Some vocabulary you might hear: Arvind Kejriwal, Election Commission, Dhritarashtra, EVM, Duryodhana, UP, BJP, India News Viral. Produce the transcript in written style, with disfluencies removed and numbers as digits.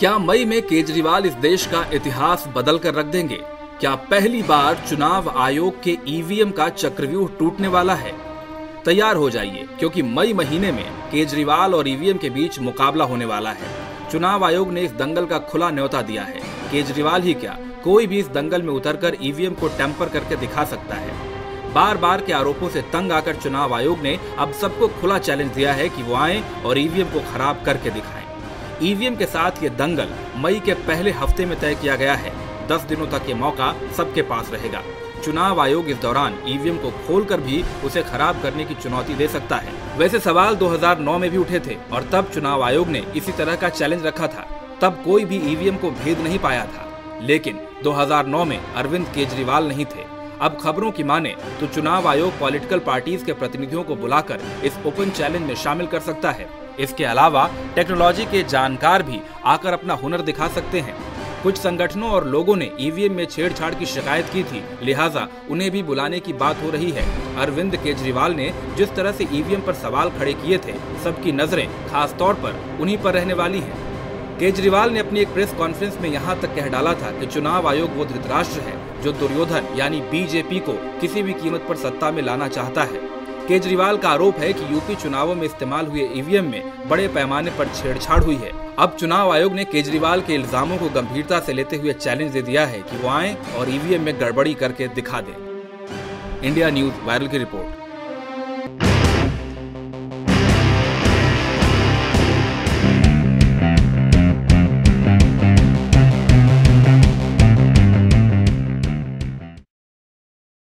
क्या मई में केजरीवाल इस देश का इतिहास बदल कर रख देंगे? क्या पहली बार चुनाव आयोग के ईवीएम का चक्रव्यूह टूटने वाला है? तैयार हो जाइए, क्योंकि मई महीने में केजरीवाल और ईवीएम के बीच मुकाबला होने वाला है। चुनाव आयोग ने इस दंगल का खुला न्योता दिया है। केजरीवाल ही क्या, कोई भी इस दंगल में उतरकर ईवीएम को टेम्पर करके दिखा सकता है। बार बार के आरोपों से तंग आकर चुनाव आयोग ने अब सबको खुला चैलेंज दिया है कि वो आए और ईवीएम को खराब करके दिखाएं। ईवीएम के साथ ये दंगल मई के पहले हफ्ते में तय किया गया है। 10 दिनों तक ये मौका सबके पास रहेगा। चुनाव आयोग इस दौरान ईवीएम को खोलकर भी उसे खराब करने की चुनौती दे सकता है। वैसे सवाल 2009 में भी उठे थे और तब चुनाव आयोग ने इसी तरह का चैलेंज रखा था। तब कोई भी ईवीएम को भेद नहीं पाया था, लेकिन 2009 में अरविंद केजरीवाल नहीं थे। अब खबरों की माने तो चुनाव आयोग पॉलिटिकल पार्टीज के प्रतिनिधियों को बुलाकर इस ओपन चैलेंज में शामिल कर सकता है। इसके अलावा टेक्नोलॉजी के जानकार भी आकर अपना हुनर दिखा सकते हैं। कुछ संगठनों और लोगों ने ईवीएम में छेड़छाड़ की शिकायत की थी, लिहाजा उन्हें भी बुलाने की बात हो रही है। अरविंद केजरीवाल ने जिस तरह से ईवीएम पर सवाल खड़े किए थे, सबकी नजरें खास तौर पर उन्हीं पर रहने वाली है। केजरीवाल ने अपनी एक प्रेस कॉन्फ्रेंस में यहाँ तक कह डाला था कि चुनाव आयोग वो धृतराष्ट्र है जो दुर्योधन यानी बीजेपी को किसी भी कीमत पर सत्ता में लाना चाहता है। केजरीवाल का आरोप है कि यूपी चुनावों में इस्तेमाल हुए ईवीएम में बड़े पैमाने पर छेड़छाड़ हुई है। अब चुनाव आयोग ने केजरीवाल के इल्जामों को गंभीरता से लेते हुए चैलेंज दे दिया है कि वो आए और ईवीएम में गड़बड़ी करके दिखा दें। इंडिया न्यूज वायरल की रिपोर्ट।